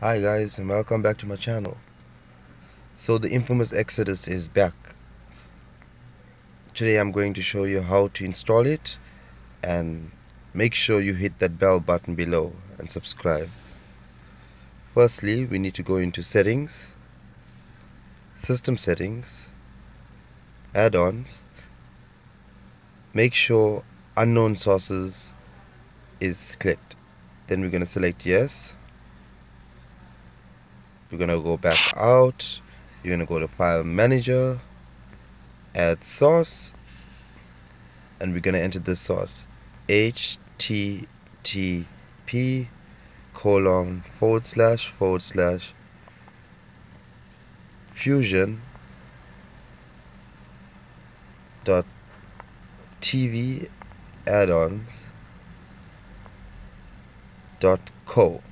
Hi guys, and welcome back to my channel. So the infamous Exodus is back. Today I'm going to show you how to install it, and make sure you hit that bell button below and subscribe. Firstly, we need to go into settings, system settings, add-ons. Make sure unknown sources is clicked. Then we're going to select yes. We're going to go back out. You're going to go to file manager, add source, and we're going to enter this source, http:// fusion.tvaddons.co.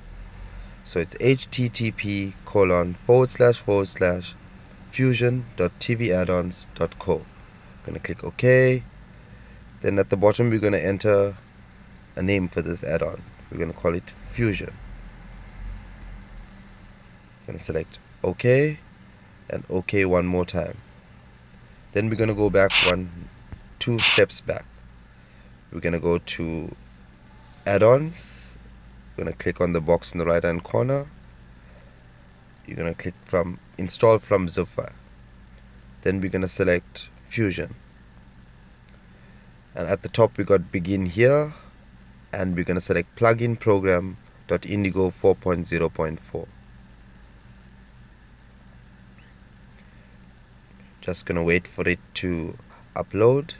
So it's http:// fusion.tvaddons.co. Gonna click OK. Then at the bottom we're gonna enter a name for this add-on. We're gonna call it Fusion. Gonna select OK and OK one more time. Then we're gonna go back two steps back. We're gonna go to add-ons. We're gonna click on the box in the right hand corner. You're gonna click from install from zip file. Then we're gonna select Fusion, and at the top we got begin here, and we're gonna select plugin program.indigo 4.0.4. Just gonna wait for it to upload.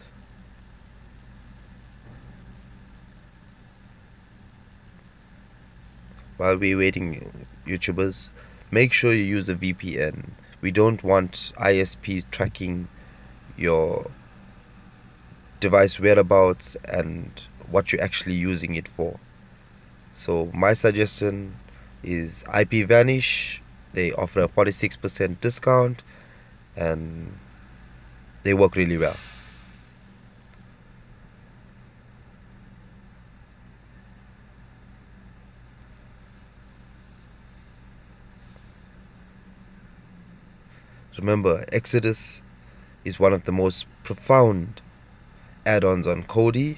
While we're waiting, YouTubers, make sure you use a VPN. We don't want ISPs tracking your device whereabouts and what you're actually using it for. So my suggestion is IPVanish. They offer a 46% discount and they work really well. Remember, Exodus is one of the most profound add-ons on Kodi.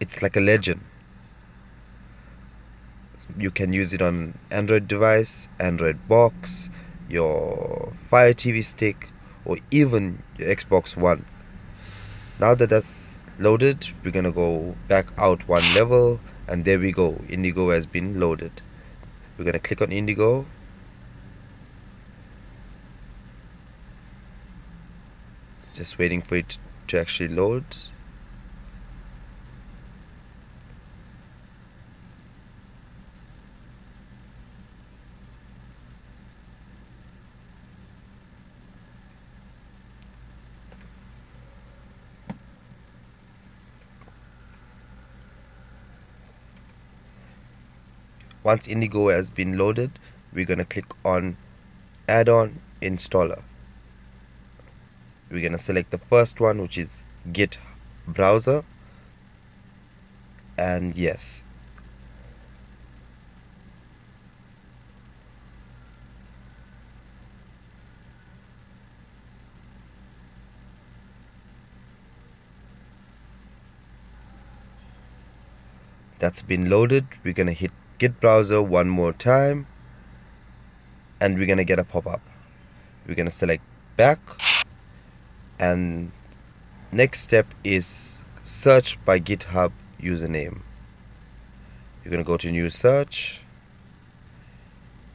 It's like a legend. You can use it on Android device, Android box, your Fire TV stick, or even your Xbox One. Now that that's loaded, we're gonna go back out one level, and there we go. Indigo has been loaded. We're gonna click on Indigo. Just waiting for it to actually load. Once Indigo has been loaded, we're going to click on add-on installer. We're going to select the first one, which is Git Browser, and yes. That's been loaded. We're going to hit Git Browser one more time, and we're going to get a pop-up. We're going to select back. And next step is search by GitHub username. You're going to go to new search,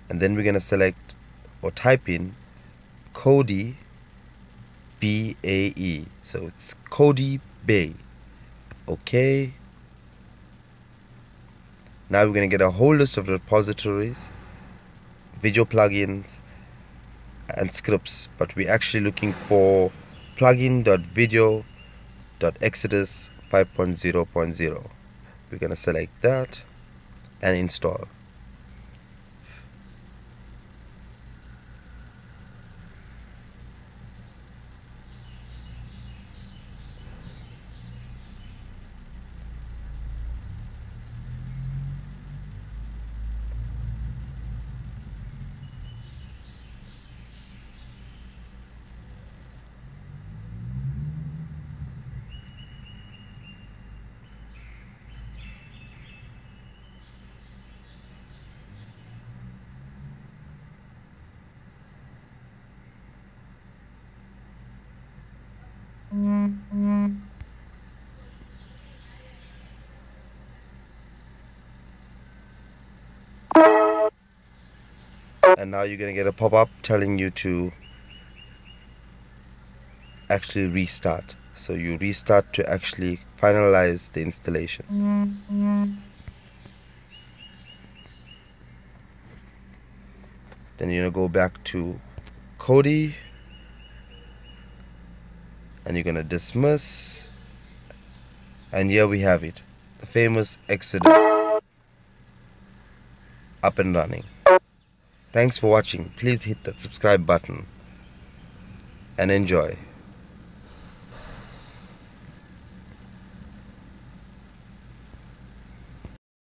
and then we're going to select or type in Kodi BAE. So it's Kodi Bay. Okay. Now we're going to get a whole list of repositories, video plugins, and scripts, but we're actually looking for plugin.video.exodus 5.0.0. We're going to select that and install. and now you're gonna get a pop-up telling you to actually restart. So you restart to actually finalize the installation. Then you're gonna go back to Kodi and you're gonna dismiss, and here we have it, the famous Exodus up and running. Thanks for watching. Please hit that subscribe button and enjoy.